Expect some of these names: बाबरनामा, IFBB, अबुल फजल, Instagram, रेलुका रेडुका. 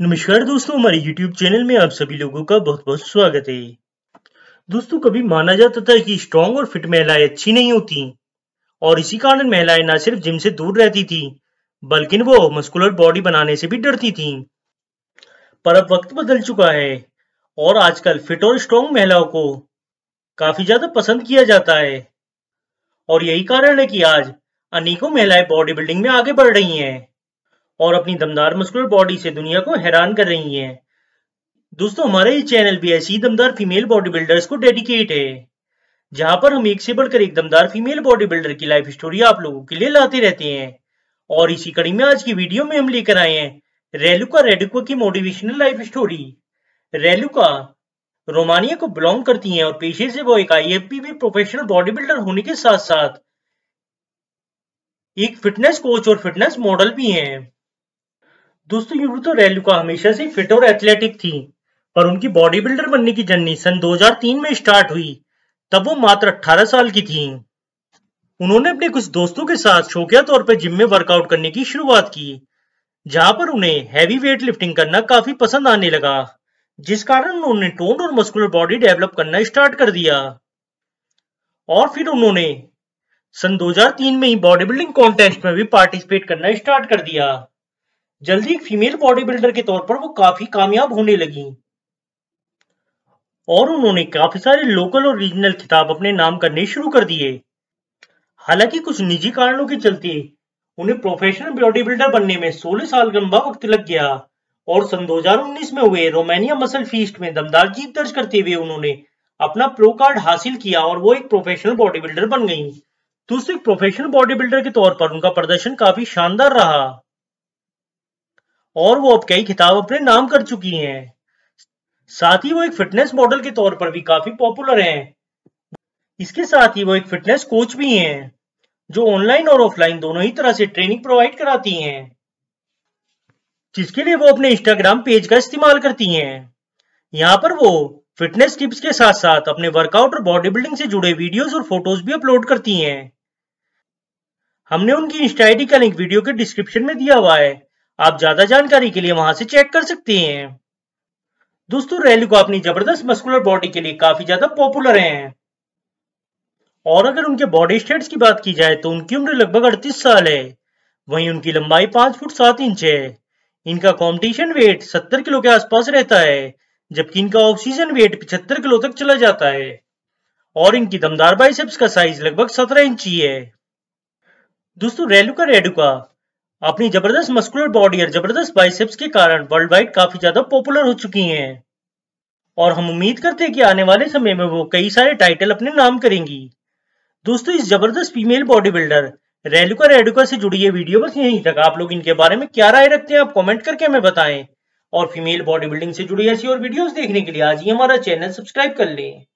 नमस्कार दोस्तों, हमारे YouTube चैनल में आप सभी लोगों का बहुत बहुत स्वागत है। दोस्तों, कभी माना जाता था कि स्ट्रॉन्ग और फिट महिलाएं अच्छी नहीं होती और इसी कारण महिलाएं ना सिर्फ जिम से दूर रहती थी बल्कि वो मस्कुलर बॉडी बनाने से भी डरती थी। पर अब वक्त बदल चुका है और आजकल फिट और स्ट्रॉन्ग महिलाओं को काफी ज्यादा पसंद किया जाता है और यही कारण है कि आज अनेकों महिलाएं बॉडी बिल्डिंग में आगे बढ़ रही हैं और अपनी दमदार मस्कुलर बॉडी से दुनिया को हैरान कर रही हैं। दोस्तों, हमारा ये चैनल भी ऐसी दमदार फीमेल बॉडी बिल्डर्स को डेडिकेट है, जहां पर हम एक से बढ़कर एक दमदार फीमेल बॉडी बिल्डर की लाइफ स्टोरी आप लोगों के लिए लाते रहते हैं। और इसी कड़ी में आज की वीडियो में हम लेकर आए हैं रेलुका रेडुका की motivational life story. Raluca Romania को बिलोंग करती है और पेशे से वो एक IFBB प्रोफेशनल बॉडी बिल्डर होने के साथ साथ एक फिटनेस कोच और फिटनेस मॉडल भी है। दोस्तों, यूं तो रेलुका हमेशा से फिट और एथलेटिक थी, पर उनकी बॉडी बिल्डर बनने की जर्नी सन 2003 में स्टार्ट हुई। तब वो मात्र 18 साल की थीं। उन्होंने अपने कुछ दोस्तों के साथ शौकिया तौर पर जिम में वर्कआउट करने की शुरुआत की, जहां पर उन्हें हैवी वेट लिफ्टिंग करना काफी पसंद आने लगा, जिस कारण उन्होंने टोन और मस्कुलर बॉडी डेवलप करना स्टार्ट कर दिया। और फिर उन्होंने सन 2003 में ही बॉडी बिल्डिंग कॉन्टेस्ट में भी पार्टिसिपेट करना स्टार्ट कर दिया। जल्दी एक फीमेल बॉडी बिल्डर के तौर पर वो काफी कामयाब होने लगी और उन्होंने काफी सारे लोकल और रीजनल खिताब अपने नाम करने शुरू कर दिए। हालांकि कुछ निजी कारणों के चलते उन्हें प्रोफेशनल बॉडी बिल्डर बनने में 16 साल का लंबा वक्त लग गया और सन 2019 में हुए रोमानिया मसल फेस्ट में दमदार जीत दर्ज करते हुए उन्होंने अपना प्रो कार्ड हासिल किया और वो एक प्रोफेशनल बॉडी बिल्डर बन गई। दूसरे प्रोफेशनल बॉडी बिल्डर के तौर पर उनका प्रदर्शन काफी शानदार रहा और वो अब कई खिताब अपने नाम कर चुकी हैं। साथ ही वो एक फिटनेस मॉडल के तौर पर भी काफी पॉपुलर हैं। इसके साथ ही वो एक फिटनेस कोच भी हैं, जो ऑनलाइन और ऑफलाइन दोनों ही तरह से ट्रेनिंग प्रोवाइड कराती हैं, जिसके लिए वो अपने इंस्टाग्राम पेज का इस्तेमाल करती हैं। यहाँ पर वो फिटनेस टिप्स के साथ साथ अपने वर्कआउट और बॉडी बिल्डिंग से जुड़े वीडियोज और फोटोज भी अपलोड करती हैं। हमने उनकी इंस्टा आईडी का लिंक वीडियो के डिस्क्रिप्शन में दिया हुआ है, आप ज्यादा जानकारी के लिए वहां से चेक कर सकते हैं। दोस्तों, रेलुका अपनी जबरदस्त मस्कुलर बॉडी के लिए काफी ज्यादा पॉपुलर हैं और अगर उनके बॉडी स्टेट्स की बात की जाए तो उनकी उम्र लगभग 38 साल है, वहीं उनकी लंबाई 5 फुट 7 इंच है। इनका कॉम्पिटिशन वेट 70 किलो के आसपास रहता है, जबकि इनका ऑफ सीजन वेट 75 किलो तक चला जाता है और इनकी दमदार बाइसेप्स का साइज लगभग 17 इंच ही है। दोस्तों, रेलुका रेडुका अपनी जबरदस्त मस्कुलर बॉडी और जबरदस्त बाइसेप्स के कारण वर्ल्ड वाइड काफी ज्यादा पॉपुलर हो चुकी हैं और हम उम्मीद करते हैं कि आने वाले समय में वो कई सारे टाइटल अपने नाम करेंगी। दोस्तों, इस जबरदस्त फीमेल बॉडी बिल्डर रेलुका रेडुका से जुड़ी ये वीडियो बस यहीं तक। आप लोग इनके बारे में क्या राय रखते हैं, आप कॉमेंट करके हमें बताएं और फीमेल बॉडी बिल्डिंग से जुड़ी ऐसी और वीडियोस देखने के लिए आज ही हमारा चैनल सब्सक्राइब कर लें।